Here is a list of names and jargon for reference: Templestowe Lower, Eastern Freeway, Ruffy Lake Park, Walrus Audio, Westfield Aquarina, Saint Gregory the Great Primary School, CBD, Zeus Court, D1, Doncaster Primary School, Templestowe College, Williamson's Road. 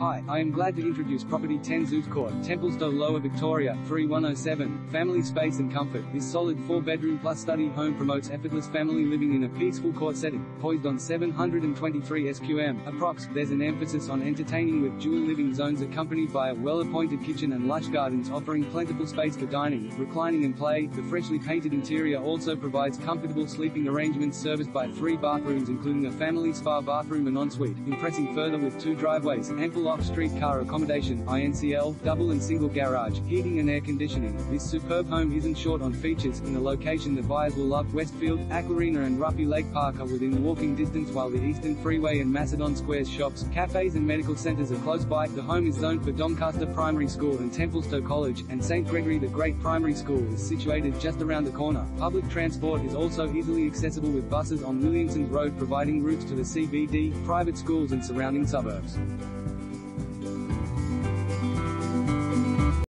Hi, I am glad to introduce property 10 Zeus Court, Templestowe Lower, Victoria, 3107. Family space and comfort. This solid 4-bedroom plus study home promotes effortless family living in a peaceful court setting, poised on 723 sqm, approx. There's an emphasis on entertaining with dual living zones accompanied by a well-appointed kitchen and lush gardens offering plentiful space for dining, reclining and play. The freshly painted interior also provides comfortable sleeping arrangements serviced by 3 bathrooms including a family spa bathroom and ensuite, impressing further with 2 driveways, ample off-street car accommodation, INCL, double and single garage, heating and air conditioning. This superb home isn't short on features, in a location the buyers will love. Westfield, Aquarina and Ruffy Lake Park are within walking distance, while the Eastern Freeway and Macedon Square's shops, cafes and medical centres are close by. The home is zoned for Doncaster Primary School and Templestowe College, and Saint Gregory the Great Primary School is situated just around the corner. Public transport is also easily accessible with buses on Williamson's Road providing routes to the CBD, private schools and surrounding suburbs.